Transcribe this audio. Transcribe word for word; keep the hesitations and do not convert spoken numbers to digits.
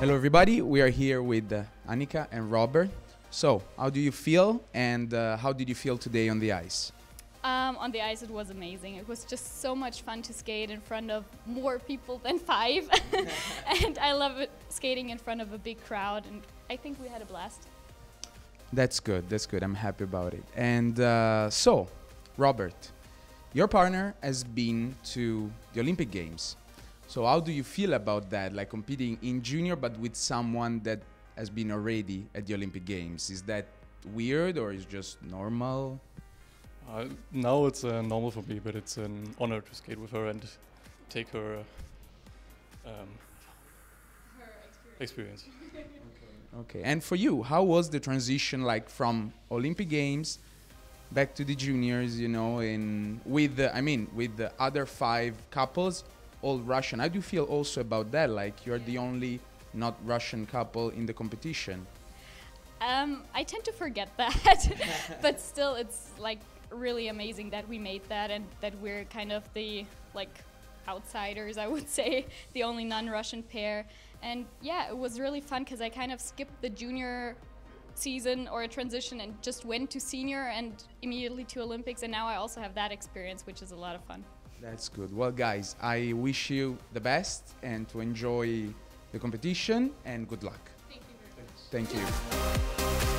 Hello everybody, we are here with uh, Annika and Robert. So, how do you feel and uh, how did you feel today on the ice? Um, on the ice it was amazing. It was just so much fun to skate in front of more people than five. And I love it, skating in front of a big crowd, and I think we had a blast. That's good, that's good. I'm happy about it. And uh, so, Robert, your partner has been to the Olympic Games. So how do you feel about that, like competing in junior but with someone that has been already at the Olympic Games? Is that weird or is it just normal? Uh, now it's uh, normal for me, but it's an honor to skate with her and take her, uh, um, her experience. experience. Okay. Okay, and for you, how was the transition like from Olympic Games back to the juniors, you know, in, with, the, I mean, with the other five couples? All Russian. I do feel also about that, like you're yeah. the only not Russian couple in the competition. Um, I tend to forget that, but still it's like really amazing that we made that and that we're kind of the like outsiders, I would say, the only non-Russian pair. And yeah, it was really fun because I kind of skipped the junior season or a transition and just went to senior and immediately to Olympics, and now I also have that experience, which is a lot of fun. That's good. Well, guys, I wish you the best and to enjoy the competition, and good luck. Thank you very much. Thank you.